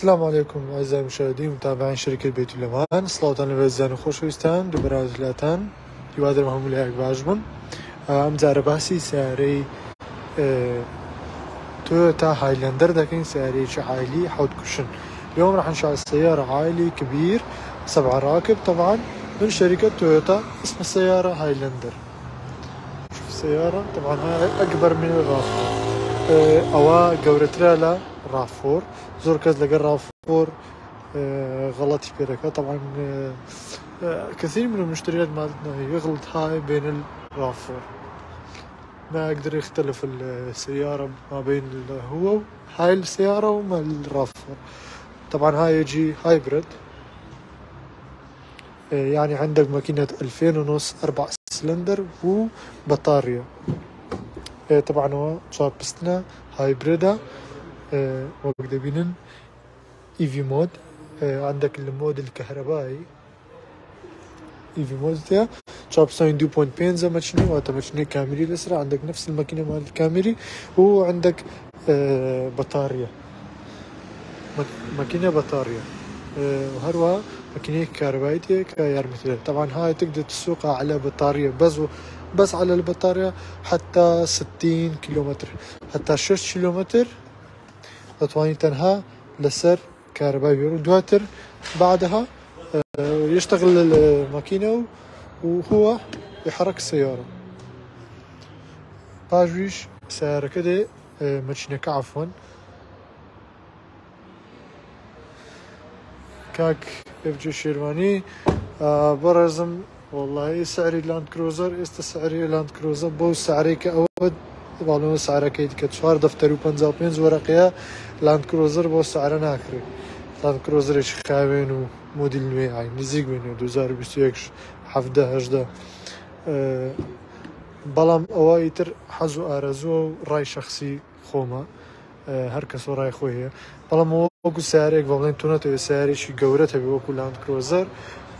السلام عليكم أعزائي المشاهدين ومتابعين شركة بيت الأمان. صلاة وبركاته خوش ويستان دبرا زلاتان يوادر مهم لأيك بعجبن امزار باسي سعري تويوتا هايلاندر داكين سعري عالي حوت كشن. اليوم راح نشعل السيارة عالي كبير 7 راكب طبعا من شركة تويوتا. اسم السيارة هايلاندر. شوف السيارة طبعا هاي أكبر من الرافور أوا قورتريلا رافور زور كاز لقى رافور غلطي بيركا. طبعا كثير من المشتريات مالتنا يغلط هاي بين الرافور، ما يقدر يختلف السيارة ما بين هو هاي السيارة وما الرافور. طبعا هاي يجي هايبريد، يعني عندك ماكينة 2500 4 سلندر وبطارية. طبعا هو صار بستنا هايبريدا وقد بينن اي في مود. عندك المود الكهربائي اي في مود تاع شاب ساين 2.5 زي ما تشني وتا مشني كاميري الاسرع. عندك نفس الماكينه مال الكاميري، وعندك بطاريه ماكينه بطاريه وهروا ماكينه كهربائيه كاير مثل. طبعا هاي تقدر تسوقها على بطاريه بس على البطارية حتى 60 كيلومتر، حتى 6 كيلومتر تطواني تنها لسر كهرباء يرودواتر. بعدها يشتغل الماكينة وهو يحرك السيارة. باجويش سيارة كده ماشينك عفوا كاك يفجي شيرواني برزم. والله سعري لاند كروزر است سعري لاند كروزر بو سعري كأود معلومة سعره كيد كتشار دفتر وبنزا بينز ورقية. لاند كروزر بو سعره ناكري لاند كروزر إيش خاوين وموديل ميعي نزيق منه 2021 17 بلام أوايتر حزو أرزو راي شخصي خوما هركس وراي خويه. بلام وقو سعري قبلين تونته سعري شي جورته بوكو لاند كروزر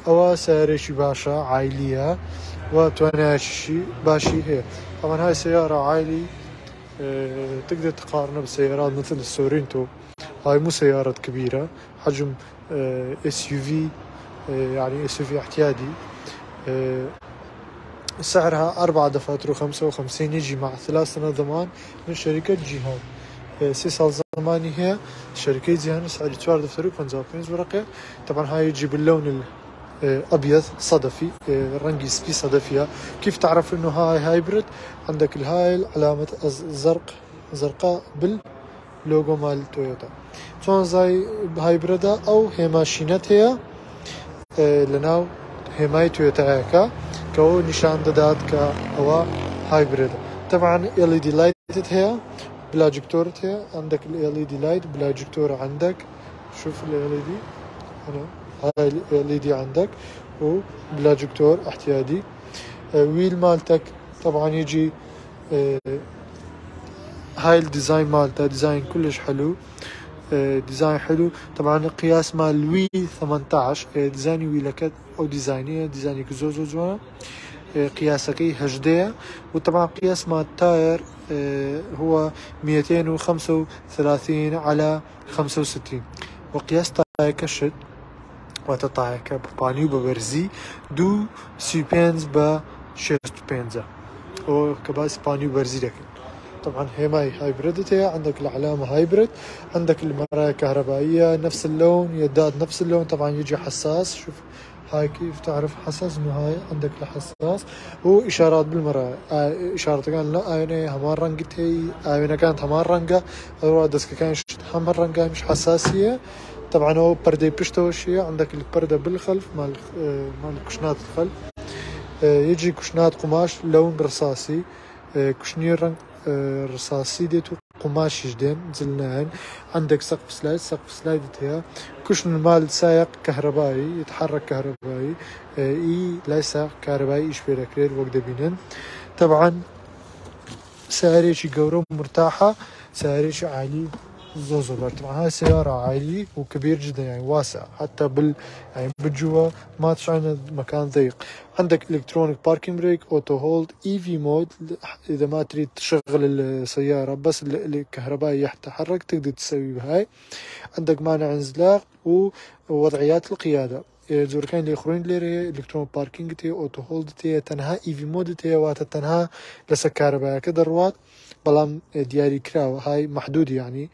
أو سعرش باشا عائلية وتوناش باشي هي. طبعا هاي سيارة عائلي تقدر تقارنها بسيارات مثل السورينتو. هاي مو سيارات كبيرة، حجم SUV يعني SUV احتيادي. سعرها 4 دفاتر و 55، يجي مع 3 سنوات ضمان من شركة جيهان. 3 سال ضماني هي شركة جيهان. سعر 4 دفتر و 55 ورقة. طبعا هاي يجي باللون ابيض صدفي، رنجي سبي صدفيه. كيف تعرف انه هاي هايبريد؟ عندك الهاي العلامه زرقاء باللوجو مال تويوتا. شلون زي هايبريدا او هما شينتها لناو هما تويوتا هكا كو نشان دات كا او هايبريدا. طبعا ال دي لايت هي بلاجكتور، عندك ال دي لايت بلاجكتور. عندك شوف ال دي هنا هاي LED عندك وبلاجكتور احتيادي. ويل مالتك طبعا يجي هاي الديزاين مالته ديزاين كلش حلو، ديزاين حلو. طبعا قياس مال الوي 18 ديزاين ويلك او ديزاينيه ديزاينك زوزو قياسكي هجديه. وطبعا قياس مال التاير هو 235 على 65، وقياس تاير كشت وتطاعك ببانيو ببرزي دو سي بينز با شيست بينزا او كباس بانيو برزي لكن. طبعا هي هايبريدتها، عندك العلامه هايبريد، عندك المرايه كهربائيه نفس اللون، يداد نفس اللون. طبعا يجي حساس، شوف هاي كيف تعرف حساس انه هاي عندك الحساس واشارات بالمرايه. اشارتك لا انا همان رنقتي انا كانت همان رنقه الرادسك كان همان رنقه مش حساسيه. طبعا هو بردة بشتو شيء، عندك البردة بالخلف مال كشنات الخلف. يجي كشنات قماش لون رصاصي، كشنير رنج رصاصي ديتو قماش جديد زلناهن. عندك سقف سلايد تاعها، كشن مال سائق كهربائي يتحرك كهربائي. اي ليس كهربائي ايش في ركير وقت بينن. طبعا سعري شي قورو مرتاحة، سعري شي عالي زوز الوقت. مع هاي سيارة عالية وكبير جدا، يعني واسعة حتى يعني بالجوا ما تشعرنا مكان ضيق. عندك الكترونيك باركينج بريك، اوتو هولد، اي في مود، اذا ما تريد تشغل السيارة بس الكهربائي يتحرك تقدر تسوي بهاي. عندك مانع انزلاق ووضعيات القيادة. زوركان الاخرين اللي الكترونيك باركينج تي، اوتو هولد تي، تنها اي في مود تي، وات تنها لسا كهربائي كدروات بلام دياري كراو هاي محدودة يعني.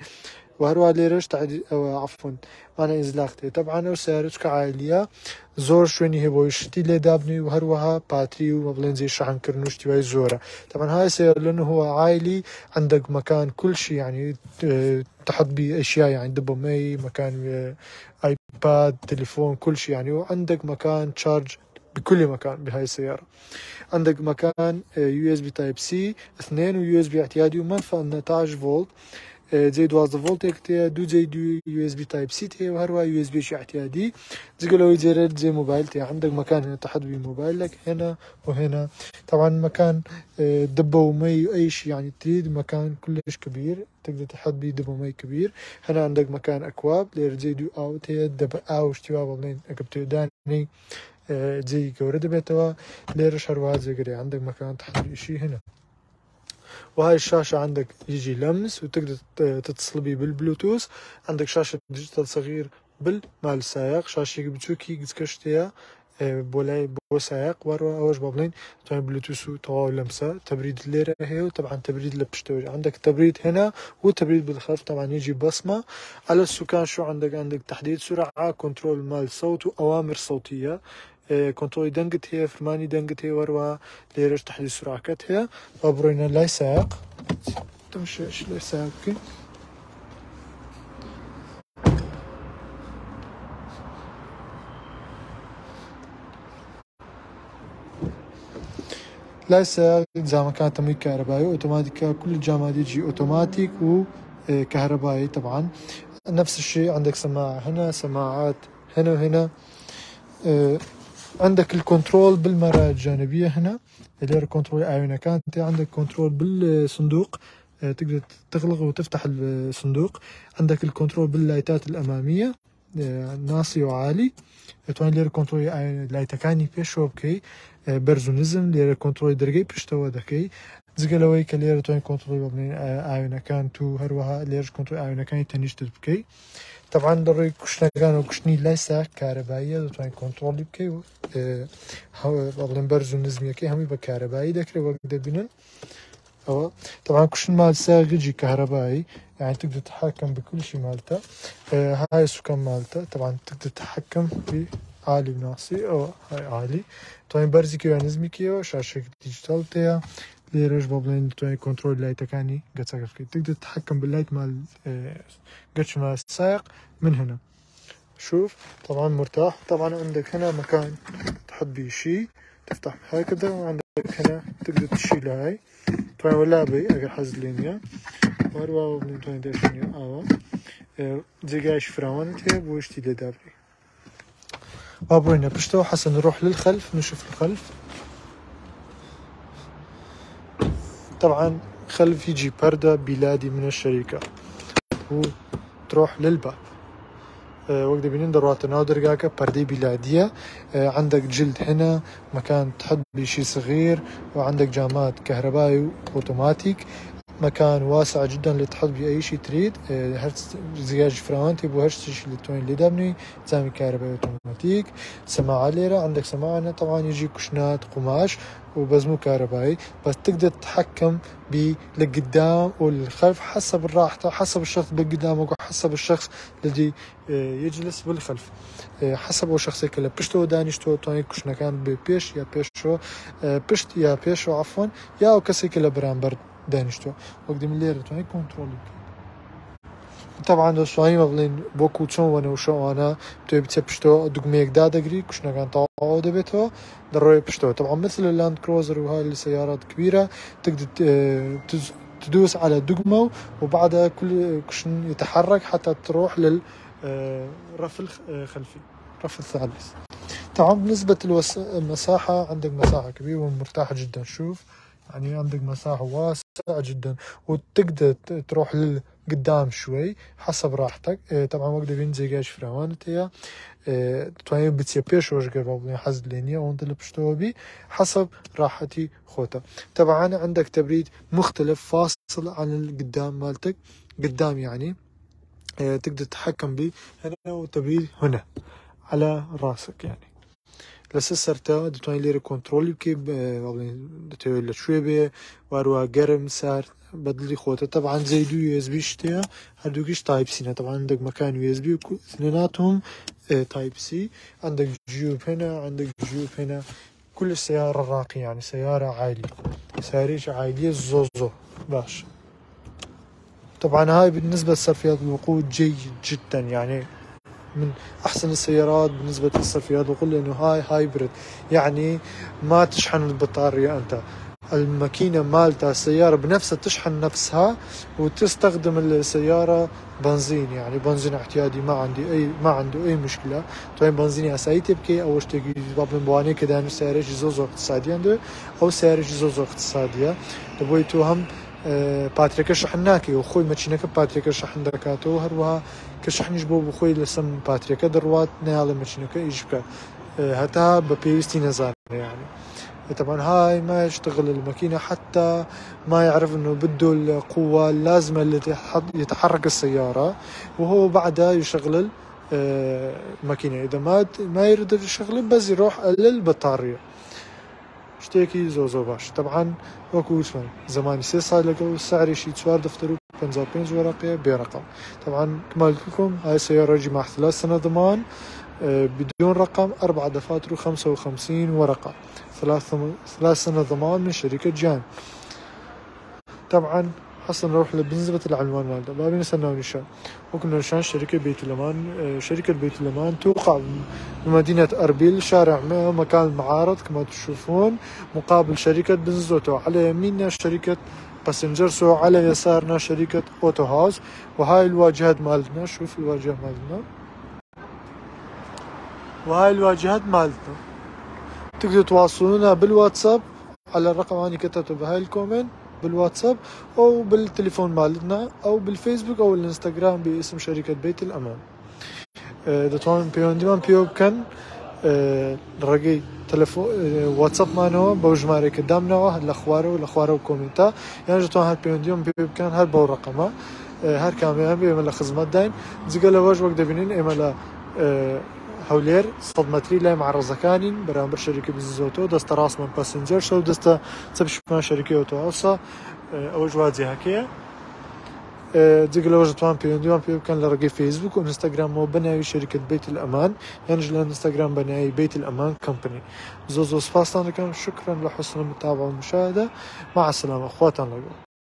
وهروها ليرش تعد عفوا مانع انزلاق تي. طبعا وسعرش كعالية زور شويني هبوش تي اللي دابني، وهروها باتري ومبلنزي شحن كرنوش تي زورة. طبعا هاي سيارة لانه هو عائلي، عندك مكان كل شي يعني تحط بيه اشياء يعني دبو مي، مكان ايباد، تليفون، كل شي يعني. وعندك مكان تشارج بكل مكان بهاي السيارة. عندك مكان USB Type-C 2 و USB اعتيادي ومنفى 12 فولت، زي 12 فولت تي، دو زي دو USB Type-C تي، وهروا USB شي اعتيادي زي زرار زي موبايل تي. عندك مكان هنا تحط بيه موبايلك هنا وهنا. طبعا مكان دبه ومي اي شي يعني تريد، مكان كلش كبير تقدر تحط بيه دبه ومي كبير. هنا عندك مكان اكواب لير زي دو او تي دبه او شتوا بلين اكبتو داني زي كورد بيتوا ليرش هروات زي كده. عندك مكان تحط شيء هنا. وهاي الشاشة عندك يجي لمس وتقدر تتصل بيه بالبلوتوث. عندك شاشة ديجيتال صغير بالمال سائق، شاشة بتشوكي قزكشتيا بولاي بو سائق ورا اوج بابلين تاع بلوتوث وتوا لمسة تبريد الليرة هي. وطبعا تبريد لبشتوج، عندك تبريد هنا وتبريد بالخلف طبعا يجي بصمة على السكان. شو عندك؟ عندك تحديد سرعة، كنترول مال صوت وأوامر صوتية، كنترول دنقت هي فرماني دنقت هي وروا ليرش تحديد سرعة كتها. وبرينا لا سائق تمشي ايش لا سائق لا سائق زي ما كانت تمريك كهربائي اوتوماتيك، كل الجامعات يجي اوتوماتيك وكهربائي. طبعا نفس الشيء عندك سماعة هنا، سماعات هنا وهنا. عندك الكنترول بالمرايا الجانبية هنا اللي هي كنترول اعينة كانت. عندك كنترول بالصندوق تقدر تغلق وتفتح الصندوق. عندك الكنترول باللايتات الأمامية ناصي وعالي توان لير كنترول لايتكاني بيش وبكي برزونيزم لير كنترول درجي بيش توا دكي زغلوي كلير توان كنترول اعينة كان تو هروها لير كنترول اعينة كان تنيشت بكي. طبعا ضروري كشنا كانوا كشني ليس كهربائية دوتوان كنترول بكي و هاو بابلن برزو نزمية كي همي بكهربائي دكري وقت دبنن. طبعا كشن مال ساغ يجي كهربائي يعني تقدر تتحكم بكل شي مالته. هاي السكان مالته طبعا تقدر تتحكم بعالي بناصي او هاي عالي توان برزي كيو نزمي كيو شاشة ديجيتال تيا ليرش بابلين توان كنترول لايتك يعني قد تقدر تتحكم باللايت مال قدش مال السائق من هنا شوف. طبعا مرتاح. طبعا عندك هنا مكان تحط بيه شي تفتح هاي كده، وعندك هنا تقدر تشيل هاي توان ولا بي اقل حز لينيا واروا بابلين توان داشنيا اوا زيقاش فراوان تيب وشتي لدابري بابوينا بشتو. حسن نروح للخلف نشوف الخلف. طبعا خلف يجي بردة بلادي من الشركة وتروح للباب وقت بنين دروات ناودر جاكا بردة بلادية. عندك جلد هنا، مكان تحط بشي صغير، وعندك جامات كهربائي اوتوماتيك، مكان واسع جدا اللي تحط بيه اي شي تريد. هرت زجاج فرانتي بوهرتش للتوين اللي دابني زامي كهربائي اوتوماتيك. سماعة ليرة، عندك سماعة هنا طبعا يجي كشنات قماش وبس مو كهربائي، بس تقدر تتحكم بالقدام والخلف حسب راحته، حسب الشخص بالقدامك وحسب الشخص الذي يجلس بالخلف، حسب هو شخص يكلب بشتو دانشتو تواني كشنا كان ببيش يا بيشو بشت يا بيشو عفوا يا وكسي كلب رامبرد دانشتو وقدم الليرة تواني كنترول. طبعا دو سواني مبلين بوكو تون وانا وشو انا بتوي بتشتو دقميك دادقري كشنا كان طاقو دبتو دروي بشتو. طبعا مثل اللاند كروزر وهاي السيارات كبيرة تقدر تدوس على دقمه وبعدها كل كشن يتحرك حتى تروح للرف الخلفي الرف الثالث. طبعا بالنسبة للمساحة عندك مساحة كبيرة ومرتاحة جدا. شوف يعني عندك مساحة واسعة جدا وتقدر تروح للقدام شوي حسب راحتك. طبعا وقت بينزل جاش فرامانتيا تواني بتسيا بيش وش قبل حز لينيا وانت اللي بشتوبي حسب راحتي خوتا. طبعا عندك تبريد مختلف فاصل عن القدام مالتك قدام، يعني تقدر تتحكم بيه هنا وتبريد هنا على راسك. يعني لسه دوتاني ليري كنترول كيب دوتاني شويبه واروا جرم سار بدلي خوته. طبعا زيدو يو اس بي شتيا هردوكيش تايب سي. طبعا عندك مكان يو اس بي اثنيناتهم تايب سي، عندك جيوب هنا عندك جيوب هنا. كل السيارة راقية يعني سيارة عالية سياريش عالية زوزو باش. طبعا هاي بالنسبة لصرفيات الوقود جيد جدا، يعني من احسن السيارات بالنسبه للصرفيات وقل انه هاي هايبريد، يعني ما تشحن البطاريه انت، الماكينه مالتها السياره بنفسها تشحن نفسها وتستخدم السياره بنزين، يعني بنزين اعتيادي ما عنده اي مشكله. طبعا بنزيني اسايتي بكي او اشتكي بابن بواني كده انه سعر زوزو اقتصادي عنده او سعر زوزو اقتصاديه دبوي توهم باتريك شحناكي وخوي ماشينك باتريك شحن دركاتو هروها كشحنش بو بخوي لسم باتريك دروات نال ماشينك ايجبك هتا ببيستي نزار. يعني طبعا هاي ما يشتغل الماكينه حتى ما يعرف انه بده القوه اللازمه اللي يتحرك السياره وهو بعدها يشغل الماكينه. اذا ما يرد يشغله بس يروح للبطاريه شتيكي زوزو باش. طبعا وكوسمان زماني سي صايلك والسعر شي تسوار دفترو بنزا بنز ورقية برقم. طبعا كما قلت لكم هاي السيارة جي مع 3 سنة ضمان بدون رقم 4 دفاتر و55 ورقة 3 سنة ضمان من شركة جان. طبعا حسنا نروح لبنزبة العنوان مالته بابين سناوني شان وكنا نشان شركة بيت الأمان. شركة بيت الأمان توقع بمدينة أربيل شارع مكان المعارض كما تشوفون مقابل شركة بنزوتو، على يميننا شركة باسنجرسو على يسارنا شركة أوتو هاوس. وهاي الواجهات مالتنا، شوف الواجهة مالتنا وهاي الواجهات مالتنا. تقدروا تواصلونا بالواتساب على الرقم اللي كتبته بهاي الكومنت بالواتساب او بالتليفون مالتنا او بالفيسبوك او الانستغرام باسم شركة بيت الأمان. دتوان بيون ديمان بيو كان رقي تليفون واتساب مانو بوجماري قدامنا واحد الاخوارو كومنتا يعني دتوان هاد بيون ديمان بيو كان هاد بو رقمه هاد كاميرا بيعمل خدمات داين زقله واج وقت بينين ايملا هولير صدمتري لا مع رزكانين برامبر شركة بزوتو دست راس من باسنجر شو دست تبش من شركة أوتو أصلا أوجواد زي هكية دقل وجد وان بيون ديوان بيو كان لرقي فيسبوك وإنستغرام وبناوي شركة بيت الأمان ينجل إنستغرام بناوي بيت الأمان كمباني زوزو سباستان لكم. شكرا لحسن المتابعة والمشاهدة، مع السلامة أخواتنا.